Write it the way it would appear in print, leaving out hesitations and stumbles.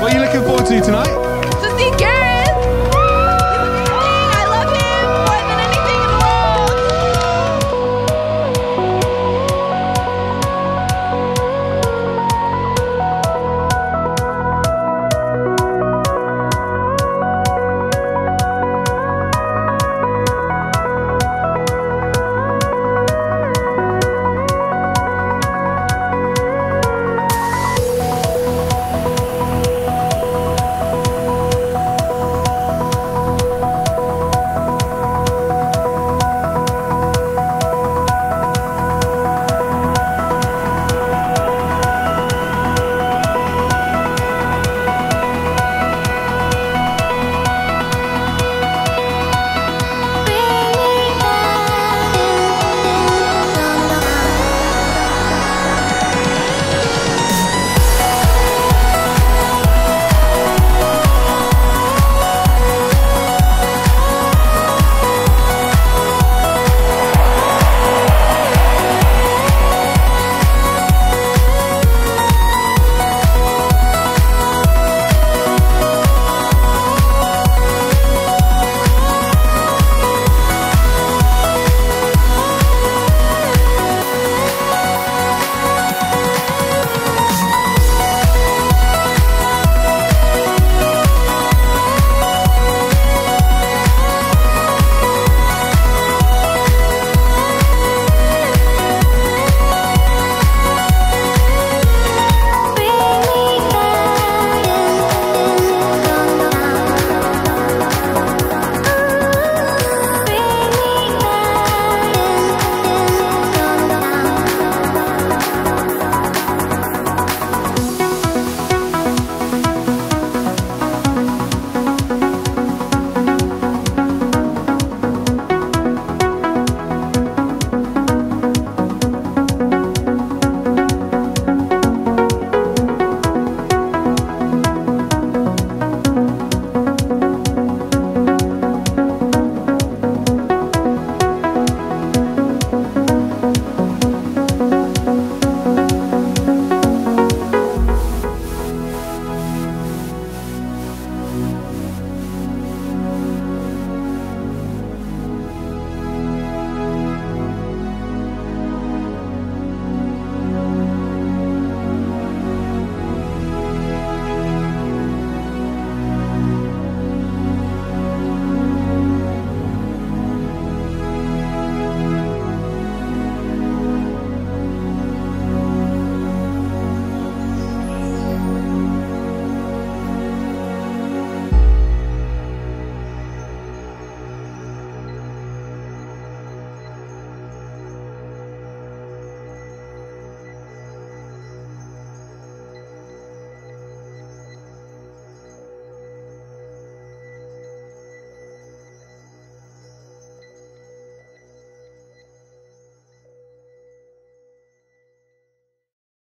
What are you looking forward to tonight? To see Gary!